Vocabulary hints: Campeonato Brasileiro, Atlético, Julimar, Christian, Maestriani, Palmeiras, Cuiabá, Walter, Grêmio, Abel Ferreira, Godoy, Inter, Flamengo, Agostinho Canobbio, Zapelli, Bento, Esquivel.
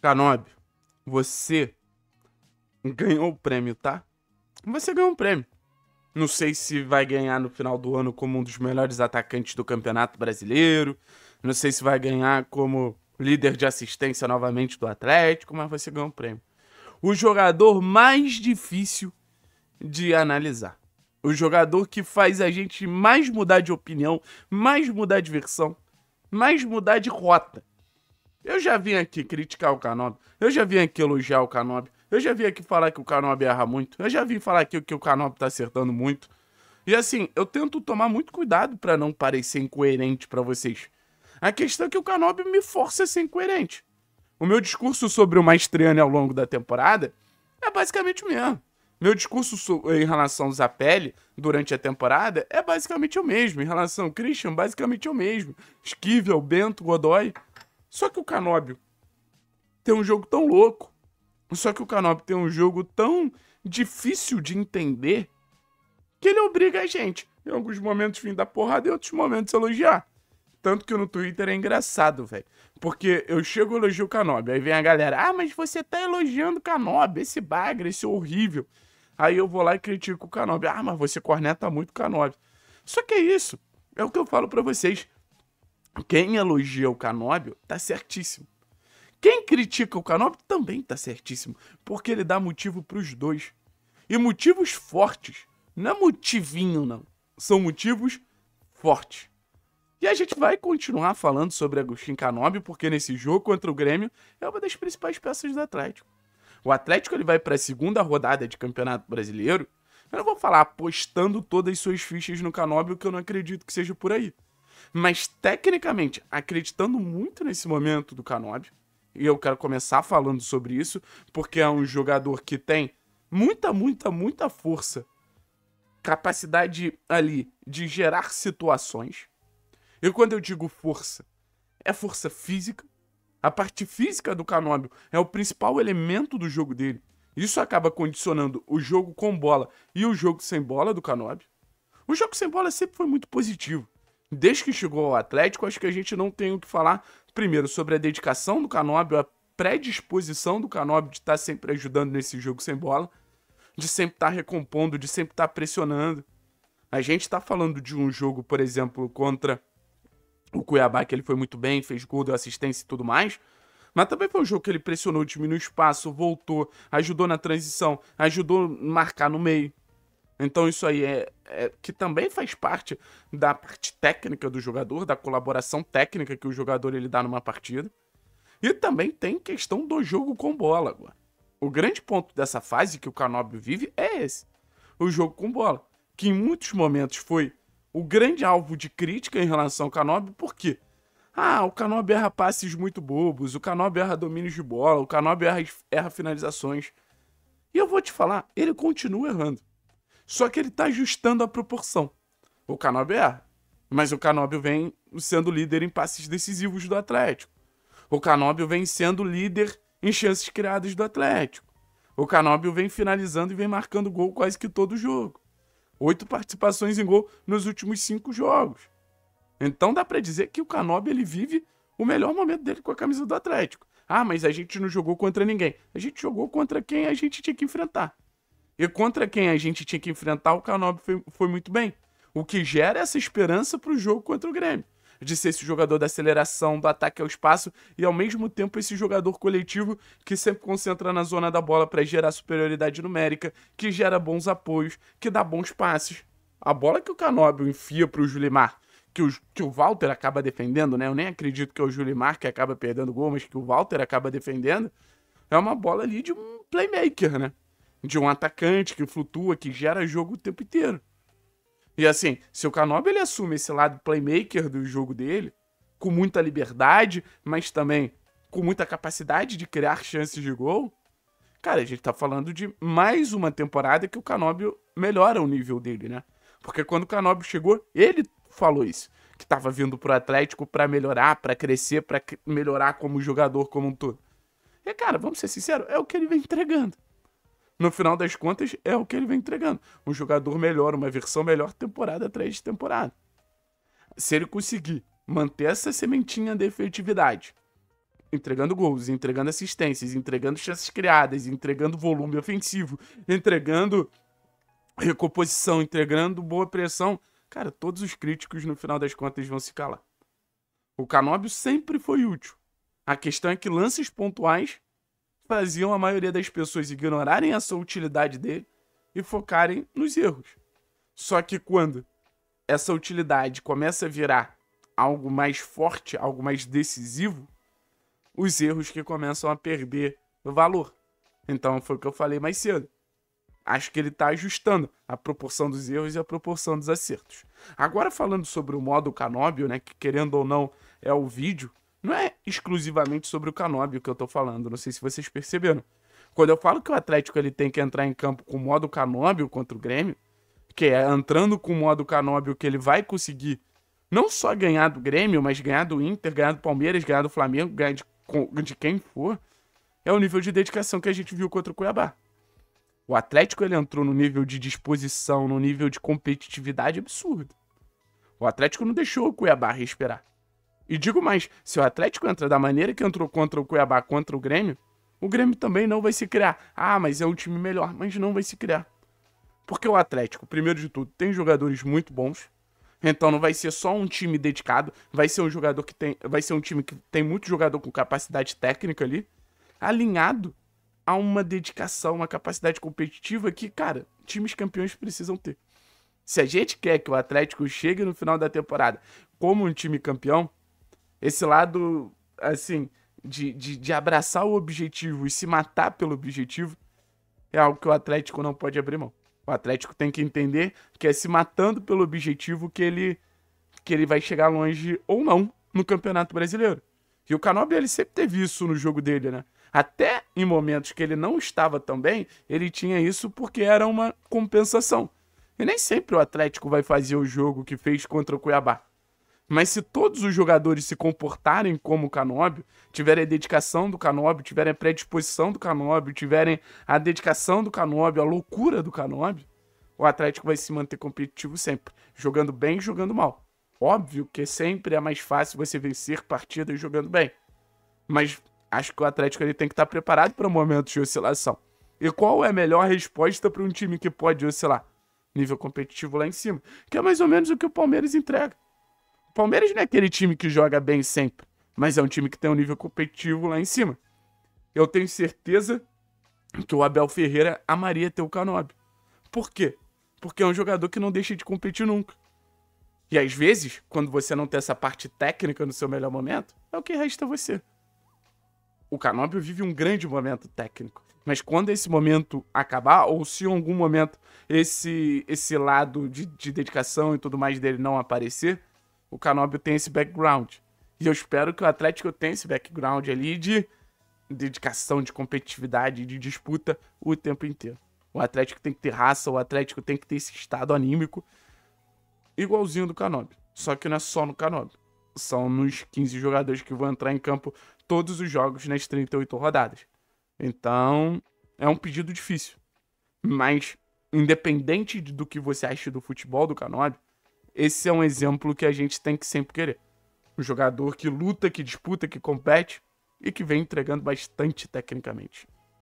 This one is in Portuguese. Canobbio, você ganhou o prêmio, tá? Você ganhou um prêmio. Não sei se vai ganhar no final do ano como um dos melhores atacantes do Campeonato Brasileiro. Não sei se vai ganhar como líder de assistência novamente do Atlético, mas você ganhou um prêmio. O jogador mais difícil de analisar. O jogador que faz a gente mais mudar de opinião, mais mudar de versão, mais mudar de rota. Eu já vim aqui criticar o Canobbio, eu já vim aqui elogiar o Canobbio, eu já vim aqui falar que o Canobbio erra muito, eu já vim falar aqui que o Canobbio tá acertando muito. E assim, eu tento tomar muito cuidado pra não parecer incoerente pra vocês. A questão é que o Canobbio me força a ser incoerente. O meu discurso sobre o Maestriani ao longo da temporada é basicamente o mesmo. Meu discurso em relação ao Zapelli durante a temporada é basicamente o mesmo. Em relação ao Christian, basicamente o mesmo. Esquivel, Bento, Godoy. Só que o Canobbio tem um jogo tão louco. Só que o Canobbio tem um jogo tão difícil de entender que ele obriga a gente, em alguns momentos, vim dar porrada e em outros momentos elogiar. Tanto que no Twitter é engraçado, velho. Porque eu chego e elogio o Canobbio. Aí vem a galera, ah, mas você tá elogiando o Canobbio, esse bagre, esse horrível. Aí eu vou lá e critico o Canobbio. Ah, mas você corneta muito o Canobbio. Só que é isso. É o que eu falo pra vocês. Quem elogia o Canobbio tá certíssimo. Quem critica o Canobbio também tá certíssimo. Porque ele dá motivo pros dois. E motivos fortes. Não é motivinho, não. São motivos fortes. E a gente vai continuar falando sobre Agostinho Canobbio, porque nesse jogo contra o Grêmio é uma das principais peças do Atlético. O Atlético ele vai para a segunda rodada de Campeonato Brasileiro. Eu não vou falar apostando todas as suas fichas no Canobbio, que eu não acredito que seja por aí. Mas, tecnicamente, acreditando muito nesse momento do Canobbio, e eu quero começar falando sobre isso, porque é um jogador que tem muita força, capacidade ali de gerar situações. E quando eu digo força, é força física. A parte física do Canobbio é o principal elemento do jogo dele. Isso acaba condicionando o jogo com bola e o jogo sem bola do Canobbio. O jogo sem bola sempre foi muito positivo. Desde que chegou ao Atlético, acho que a gente não tem o que falar, primeiro, sobre a dedicação do Canobbio, a predisposição do Canobbio de estar sempre ajudando nesse jogo sem bola, de sempre estar recompondo, de sempre estar pressionando. A gente está falando de um jogo, por exemplo, contra o Cuiabá, que ele foi muito bem, fez gol, deu assistência e tudo mais. Mas também foi um jogo que ele pressionou, diminuiu o espaço, voltou, ajudou na transição, ajudou a marcar no meio. Então isso aí é que também faz parte da parte técnica do jogador, da colaboração técnica que o jogador ele dá numa partida. E também tem questão do jogo com bola agora. O grande ponto dessa fase que o Canobbio vive é esse. O jogo com bola, que em muitos momentos foi o grande alvo de crítica em relação ao Canobbio, por quê? Ah, o Canobbio erra passes muito bobos, o Canobbio erra domínios de bola, o Canobbio erra finalizações. E eu vou te falar, ele continua errando. Só que ele tá ajustando a proporção. O Canobbio erra, mas o Canobbio vem sendo líder em passes decisivos do Atlético. O Canobbio vem sendo líder em chances criadas do Atlético. O Canobbio vem finalizando e vem marcando gol quase que todo jogo. 8 participações em gol nos últimos 5 jogos. Então dá pra dizer que o Canobbio ele vive o melhor momento dele com a camisa do Atlético. Ah, mas a gente não jogou contra ninguém. A gente jogou contra quem a gente tinha que enfrentar. E contra quem a gente tinha que enfrentar, o Canobbio foi muito bem. O que gera essa esperança pro jogo contra o Grêmio. De ser esse jogador da aceleração, do ataque ao espaço e ao mesmo tempo esse jogador coletivo que sempre concentra na zona da bola para gerar superioridade numérica, que gera bons apoios, que dá bons passes. A bola que o Canobbio enfia para o Julimar, que o Walter acaba defendendo, né? Eu nem acredito que é o Julimar que acaba perdendo gol, mas que o Walter acaba defendendo, é uma bola ali de um playmaker, né? De um atacante que flutua, que gera jogo o tempo inteiro. E assim, se o Canobbio ele assume esse lado playmaker do jogo dele, com muita liberdade, mas também com muita capacidade de criar chances de gol, cara, a gente tá falando de mais uma temporada que o Canobbio melhora o nível dele, né? Porque quando o Canobbio chegou, ele falou isso, que tava vindo pro Atlético pra melhorar, pra crescer, pra melhorar como jogador como um todo. E cara, vamos ser sinceros, é o que ele vem entregando. No final das contas, é o que ele vem entregando. Um jogador melhor, uma versão melhor, temporada atrás de temporada. Se ele conseguir manter essa sementinha de efetividade, entregando gols, entregando assistências, entregando chances criadas, entregando volume ofensivo, entregando recomposição, entregando boa pressão. Cara, todos os críticos, no final das contas, vão se calar. O Canobbio sempre foi útil. A questão é que lances pontuais faziam a maioria das pessoas ignorarem essa utilidade dele e focarem nos erros. Só que quando essa utilidade começa a virar algo mais forte, algo mais decisivo, os erros que começam a perder valor. Então foi o que eu falei mais cedo. Acho que ele está ajustando a proporção dos erros e a proporção dos acertos. Agora falando sobre o modo Canobbio, né, que querendo ou não é o vídeo, não é exclusivamente sobre o Canobbio que eu tô falando, não sei se vocês perceberam. Quando eu falo que o Atlético ele tem que entrar em campo com o modo Canobbio contra o Grêmio, que é entrando com o modo Canobbio que ele vai conseguir não só ganhar do Grêmio, mas ganhar do Inter, ganhar do Palmeiras, ganhar do Flamengo, ganhar de quem for, é o nível de dedicação que a gente viu contra o Cuiabá. O Atlético ele entrou no nível de disposição, no nível de competitividade absurdo. O Atlético não deixou o Cuiabá respirar. E digo mais, se o Atlético entra da maneira que entrou contra o Cuiabá, contra o Grêmio também não vai se criar. Ah, mas é um time melhor, mas não vai se criar. Porque o Atlético, primeiro de tudo, tem jogadores muito bons, então não vai ser só um time dedicado, vai ser um time que tem muito jogador com capacidade técnica ali, alinhado a uma dedicação, uma capacidade competitiva que, cara, times campeões precisam ter. Se a gente quer que o Atlético chegue no final da temporada como um time campeão, esse lado, assim, de abraçar o objetivo e se matar pelo objetivo é algo que o Atlético não pode abrir mão. O Atlético tem que entender que é se matando pelo objetivo que ele vai chegar longe ou não no Campeonato Brasileiro. E o Canobbio, ele sempre teve isso no jogo dele, né? Até em momentos que ele não estava tão bem, ele tinha isso porque era uma compensação. E nem sempre o Atlético vai fazer o jogo que fez contra o Cuiabá. Mas se todos os jogadores se comportarem como o Canobbio, tiverem a dedicação do Canobbio, tiverem a predisposição do Canobbio, tiverem a dedicação do Canobbio, a loucura do Canobbio, o Atlético vai se manter competitivo sempre, jogando bem e jogando mal. Óbvio que sempre é mais fácil você vencer partidas jogando bem, mas acho que o Atlético ele tem que estar preparado para um momento de oscilação. E qual é a melhor resposta para um time que pode oscilar? Nível competitivo lá em cima, que é mais ou menos o que o Palmeiras entrega. O Palmeiras não é aquele time que joga bem sempre, mas é um time que tem um nível competitivo lá em cima. Eu tenho certeza que o Abel Ferreira amaria ter o Canobbio. Por quê? Porque é um jogador que não deixa de competir nunca. E às vezes, quando você não tem essa parte técnica no seu melhor momento, é o que resta você. O Canobbio vive um grande momento técnico, mas quando esse momento acabar, ou se em algum momento esse lado de dedicação e tudo mais dele não aparecer, o Canobbio tem esse background. E eu espero que o Atlético tenha esse background ali de dedicação, de competitividade, de disputa o tempo inteiro. O Atlético tem que ter raça, o Atlético tem que ter esse estado anímico igualzinho do Canobbio. Só que não é só no Canobbio. São nos 15 jogadores que vão entrar em campo todos os jogos nas 38 rodadas. Então, é um pedido difícil. Mas, independente do que você ache do futebol do Canobbio, esse é um exemplo que a gente tem que sempre querer. Um jogador que luta, que disputa, que compete e que vem entregando bastante tecnicamente.